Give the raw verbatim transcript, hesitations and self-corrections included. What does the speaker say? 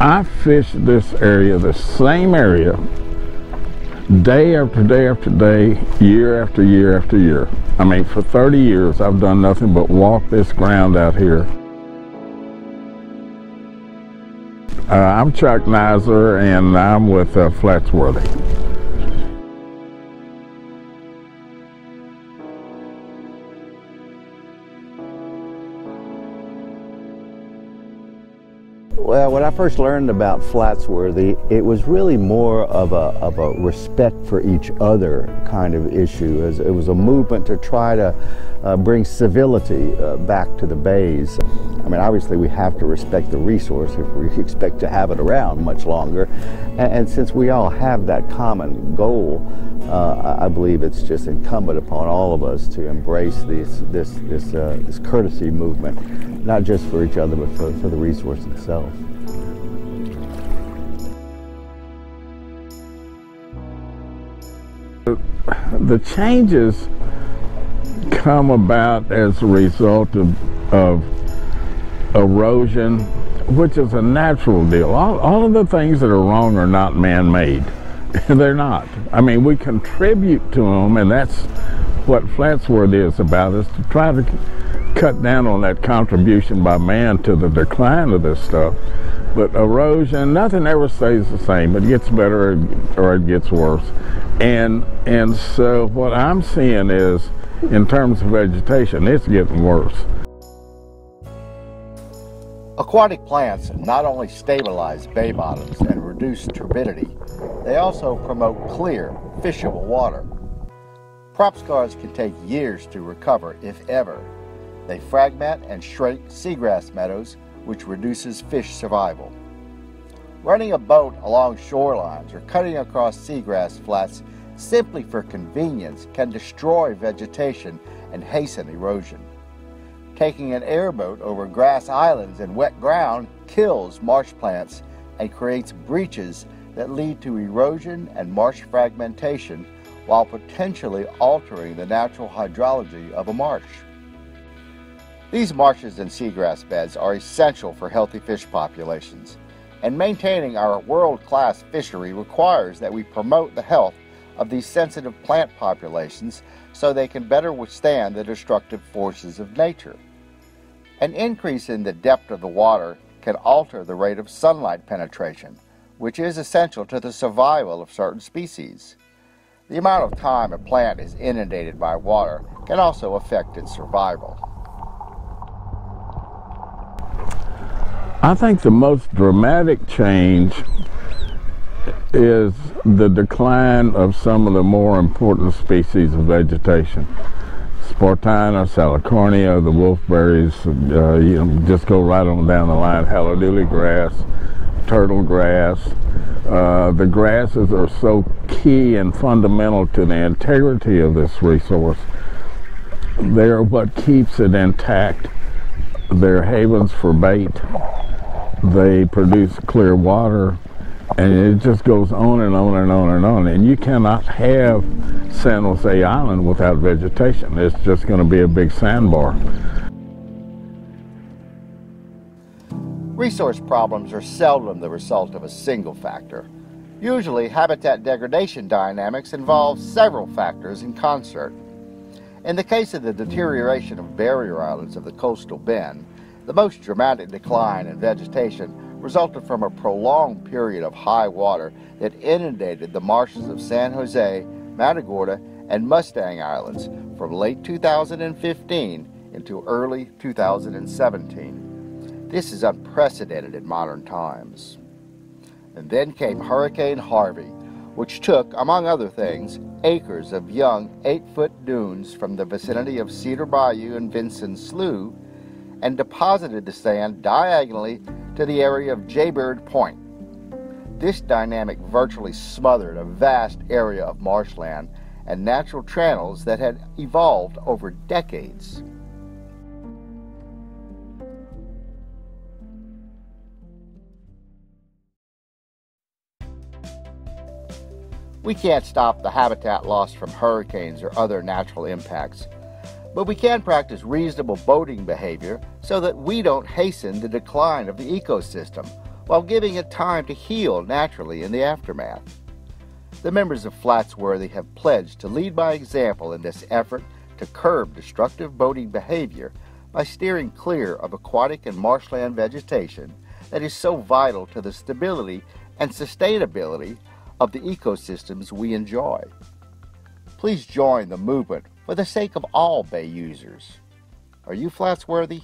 I fished this area, the same area, day after day after day, year after year after year. I mean, for thirty years, I've done nothing but walk this ground out here. Uh, I'm Chuck Naiser, and I'm with uh, Flatsworthy. Well, when I first learned about Flatsworthy, it was really more of a, of a respect for each other kind of issue. It was a movement to try to uh, bring civility uh, back to the bays. I mean, obviously we have to respect the resource if we expect to have it around much longer. And, and since we all have that common goal, uh, I believe it's just incumbent upon all of us to embrace these, this, this, uh, this courtesy movement. Not just for each other, but for, for the resource itself. The changes come about as a result of, of erosion, which is a natural deal. All, all of the things that are wrong are not man-made. They're not. I mean, we contribute to them, and that's what Flatsworthy is about, is to try to cut down on that contribution by man to the decline of this stuff. But erosion, nothing ever stays the same. It gets better or it gets worse. And and so what I'm seeing is, in terms of vegetation, it's getting worse. Aquatic plants not only stabilize bay bottoms and reduce turbidity, they also promote clear, fishable water. Prop scars can take years to recover, if ever. They fragment and shrink seagrass meadows, which reduces fish survival. Running a boat along shorelines or cutting across seagrass flats simply for convenience can destroy vegetation and hasten erosion. Taking an airboat over grass islands and wet ground kills marsh plants and creates breaches that lead to erosion and marsh fragmentation while potentially altering the natural hydrology of a marsh. These marshes and seagrass beds are essential for healthy fish populations, and maintaining our world-class fishery requires that we promote the health of these sensitive plant populations so they can better withstand the destructive forces of nature. An increase in the depth of the water can alter the rate of sunlight penetration, which is essential to the survival of certain species. The amount of time a plant is inundated by water can also affect its survival. I think the most dramatic change is the decline of some of the more important species of vegetation. Spartina, Salicornia, the wolfberries, uh, you know, just go right on down the line, Halodule grass, turtle grass. Uh, the grasses are so key and fundamental to the integrity of this resource. They are what keeps it intact. They're havens for bait. They produce clear water, and it just goes on and on and on and on. And you cannot have San Jose Island without vegetation. It's just going to be a big sandbar. Resource problems are seldom the result of a single factor. Usually, habitat degradation dynamics involve several factors in concert. In the case of the deterioration of barrier islands of the coastal bend, the most dramatic decline in vegetation resulted from a prolonged period of high water that inundated the marshes of San Jose, Matagorda, and Mustang Islands from late two thousand fifteen into early two thousand seventeen. This is unprecedented in modern times. And then came Hurricane Harvey, which took, among other things, acres of young eight-foot dunes from the vicinity of Cedar Bayou and Vincent Slough, and deposited the sand diagonally to the area of Jaybird Point. This dynamic virtually smothered a vast area of marshland and natural channels that had evolved over decades. We can't stop the habitat loss from hurricanes or other natural impacts, but we can practice reasonable boating behavior so that we don't hasten the decline of the ecosystem while giving it time to heal naturally in the aftermath. The members of Flatsworthy have pledged to lead by example in this effort to curb destructive boating behavior by steering clear of aquatic and marshland vegetation that is so vital to the stability and sustainability of the ecosystems we enjoy. Please join the movement for the sake of all bay users. Are you Flatsworthy?